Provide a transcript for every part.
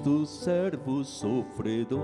Cristo, servo sofredor.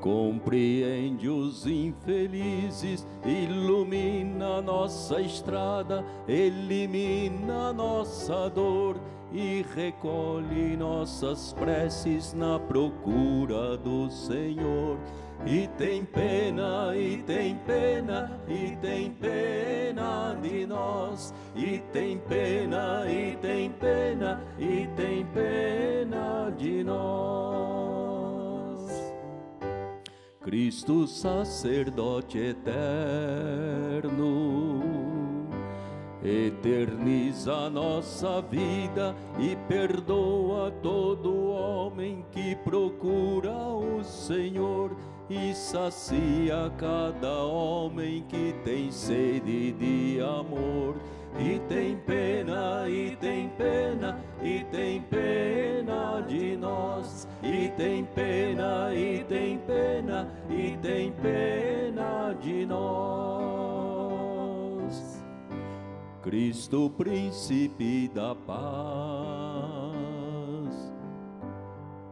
Compreende os infelizes, ilumina nossa estrada, elimina nossa dor e recolhe nossas preces na procura do Senhor. E tem pena, e tem pena, e tem pena de nós. E tem pena, e tem pena, e tem pena de nós. Cristo, sacerdote eterno, eterniza nossa vida e perdoa todo homem que procura o Senhor e sacia cada homem que tem sede de amor. E tem pena, e tem pena, e tem pena de nós. E tem pena, e tem pena, e tem pena de nós. Cristo, príncipe da paz,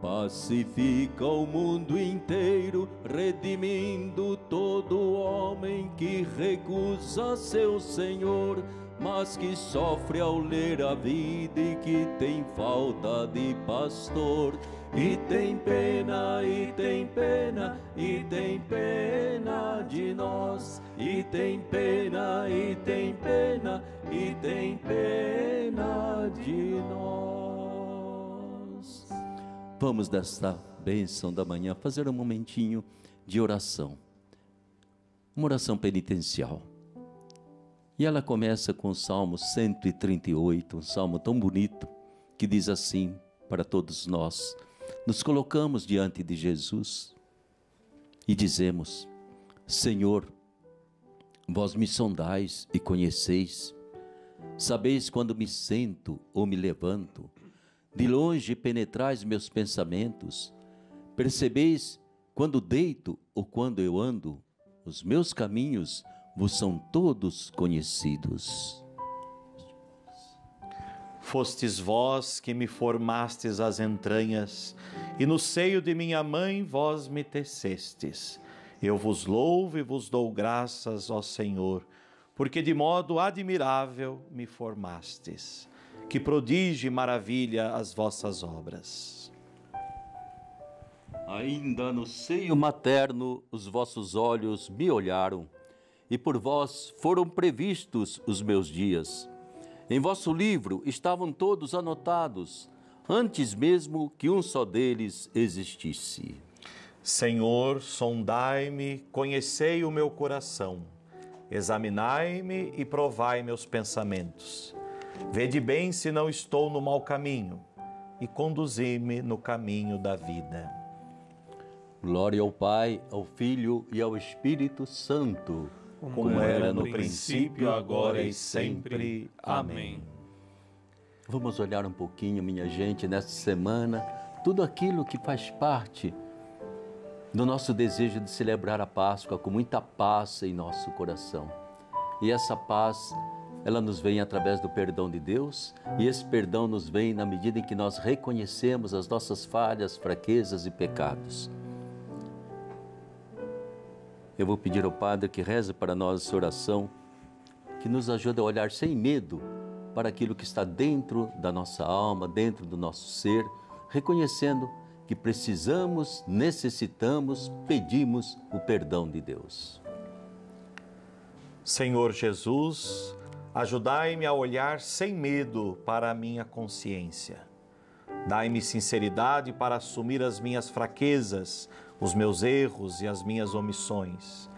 pacifica o mundo inteiro, redimindo todo homem que recusa seu Senhor, mas que sofre ao ler a vida e que tem falta de pastor. E tem pena, e tem pena, e tem pena de nós. E tem pena, e tem pena, e tem pena de nós. Vamos desta bênção da manhã fazer um momentinho de oração. Uma oração penitencial. E ela começa com o Salmo 138, um salmo tão bonito, que diz assim para todos nós. Nos colocamos diante de Jesus e dizemos: Senhor, vós me sondais e conheceis, sabeis quando me sento ou me levanto, de longe penetrais meus pensamentos, percebeis quando deito ou quando eu ando, os meus caminhos vos são todos conhecidos. Fostes vós que me formastes as entranhas, e no seio de minha mãe vós me tecestes. Eu vos louvo e vos dou graças, ó Senhor, porque de modo admirável me formastes. Que prodígio e maravilha as vossas obras. Ainda no seio materno os vossos olhos me olharam, e por vós foram previstos os meus dias. Em vosso livro estavam todos anotados, antes mesmo que um só deles existisse. Senhor, sondai-me, conhecei o meu coração, examinai-me e provai meus pensamentos. Vede bem se não estou no mau caminho, e conduzi-me no caminho da vida. Glória ao Pai, ao Filho e ao Espírito Santo, como era no princípio, agora e sempre. Amém. Vamos olhar um pouquinho, minha gente, nesta semana, tudo aquilo que faz parte do nosso desejo de celebrar a Páscoa com muita paz em nosso coração. E essa paz, ela nos vem através do perdão de Deus, e esse perdão nos vem na medida em que nós reconhecemos as nossas falhas, fraquezas e pecados. Eu vou pedir ao Padre que reze para nós essa oração, que nos ajude a olhar sem medo para aquilo que está dentro da nossa alma, dentro do nosso ser, reconhecendo que precisamos, necessitamos, pedimos o perdão de Deus. Senhor Jesus, ajudai-me a olhar sem medo para a minha consciência. Dai-me sinceridade para assumir as minhas fraquezas, os meus erros e as minhas omissões.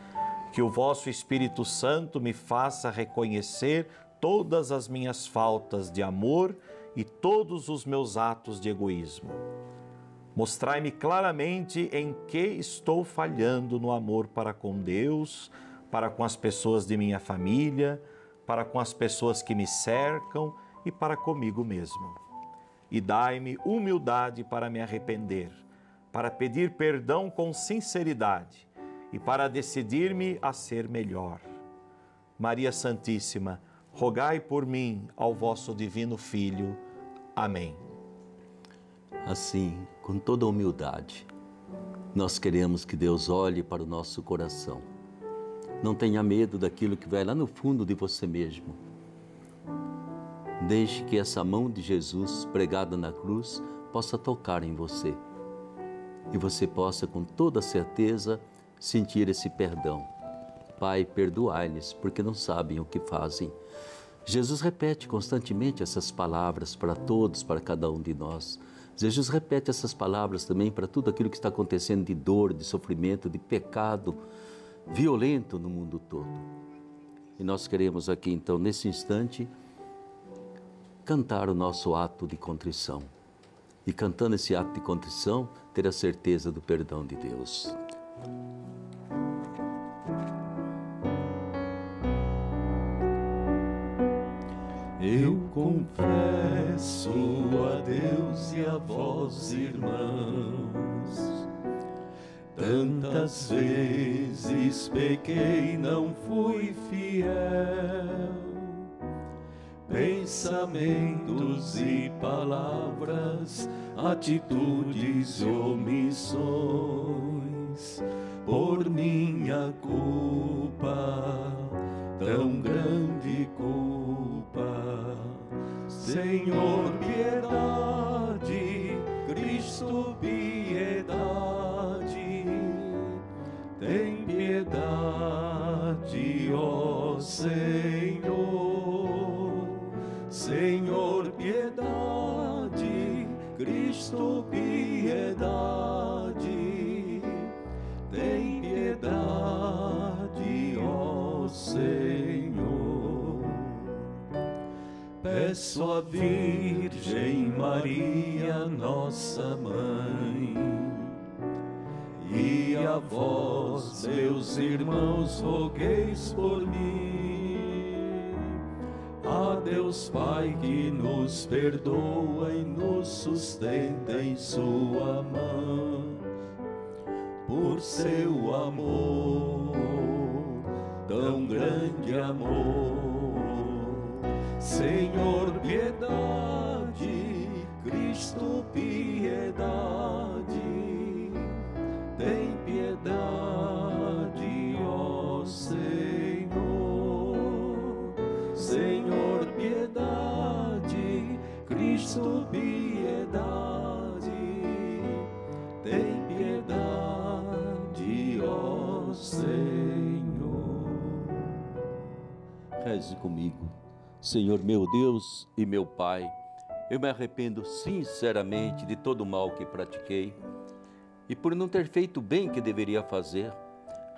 Que o vosso Espírito Santo me faça reconhecer todas as minhas faltas de amor e todos os meus atos de egoísmo. Mostrai-me claramente em que estou falhando no amor para com Deus, para com as pessoas de minha família, para com as pessoas que me cercam e para comigo mesmo. E dai-me humildade para me arrepender, para pedir perdão com sinceridade e para decidir-me a ser melhor. Maria Santíssima, rogai por mim ao vosso divino Filho. Amém. Assim, com toda humildade, nós queremos que Deus olhe para o nosso coração. Não tenha medo daquilo que vai lá no fundo de você mesmo. Deixe que essa mão de Jesus pregada na cruz possa tocar em você. E você possa com toda certeza sentir esse perdão. Pai, perdoai-lhes, porque não sabem o que fazem. Jesus repete constantemente essas palavras para todos, para cada um de nós. Jesus repete essas palavras também para tudo aquilo que está acontecendo de dor, de sofrimento, de pecado violento no mundo todo. E nós queremos aqui então, nesse instante, cantar o nosso ato de contrição. E cantando esse ato de contrição, ter a certeza do perdão de Deus. Eu confesso a Deus e a vós, irmãos, tantas vezes pequei, não fui fiel, pensamentos e palavras, atitudes e omissões, por minha culpa, tão grande culpa. Senhor, piedade, Cristo, piedade, tem piedade, ó Senhor. Senhor, piedade, Cristo, piedade, tem piedade, ó Senhor. Peço à Virgem Maria, nossa mãe, e a vós, meus irmãos, rogueis por mim. A Deus Pai, que nos perdoa e nos sustenta em sua mão, por seu amor, tão grande amor. Senhor, piedade, Cristo, piedade, tem piedade, ó Senhor. Senhor, piedade, Cristo, piedade, tem piedade, ó Senhor. Reze comigo. Senhor meu Deus e meu Pai, eu me arrependo sinceramente de todo o mal que pratiquei e por não ter feito o bem que deveria fazer.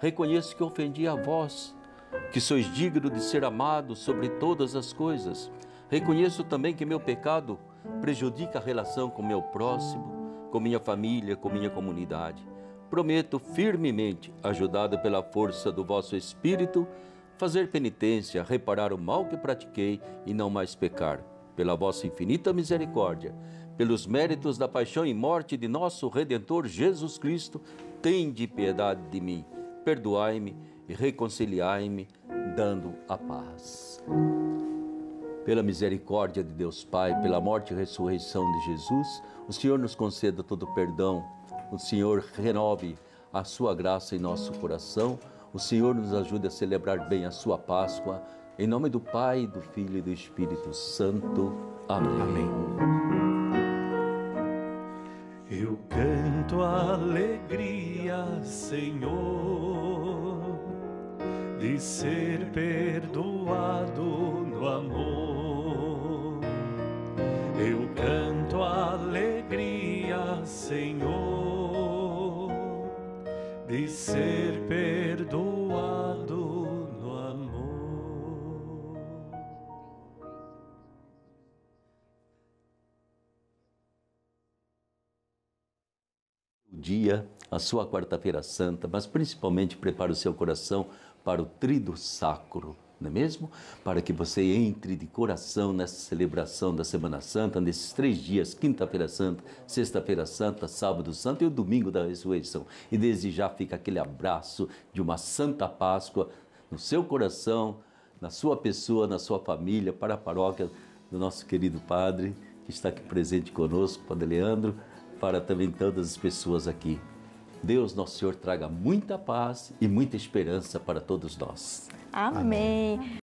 Reconheço que ofendi a vós, que sois digno de ser amado sobre todas as coisas. Reconheço também que meu pecado prejudica a relação com meu próximo, com minha família, com minha comunidade. Prometo firmemente, ajudado pela força do vosso Espírito, fazer penitência, reparar o mal que pratiquei e não mais pecar. Pela vossa infinita misericórdia, pelos méritos da paixão e morte de nosso Redentor Jesus Cristo, tende piedade de mim, perdoai-me e reconciliai-me, dando a paz. Pela misericórdia de Deus Pai, pela morte e ressurreição de Jesus, o Senhor nos conceda todo o perdão, o Senhor renove a sua graça em nosso coração, o Senhor nos ajude a celebrar bem a sua Páscoa, em nome do Pai, do Filho e do Espírito Santo. Amém. Amém. Eu canto a alegria, Senhor, de ser perdoado no amor. Eu canto a alegria, Senhor, de ser perdoado no amor. O dia, a sua quarta-feira santa, mas principalmente prepara o seu coração para o Tríduo Sacro, não é mesmo? Para que você entre de coração nessa celebração da Semana Santa, nesses 3 dias, quinta-feira santa, sexta-feira santa, sábado santo e o domingo da ressurreição. E desde já fica aquele abraço de uma Santa Páscoa no seu coração, na sua pessoa, na sua família, para a paróquia do nosso querido Padre que está aqui presente conosco, Padre Leandro, para também todas as pessoas aqui. Deus, nosso Senhor, traga muita paz e muita esperança para todos nós. Amém. Amém.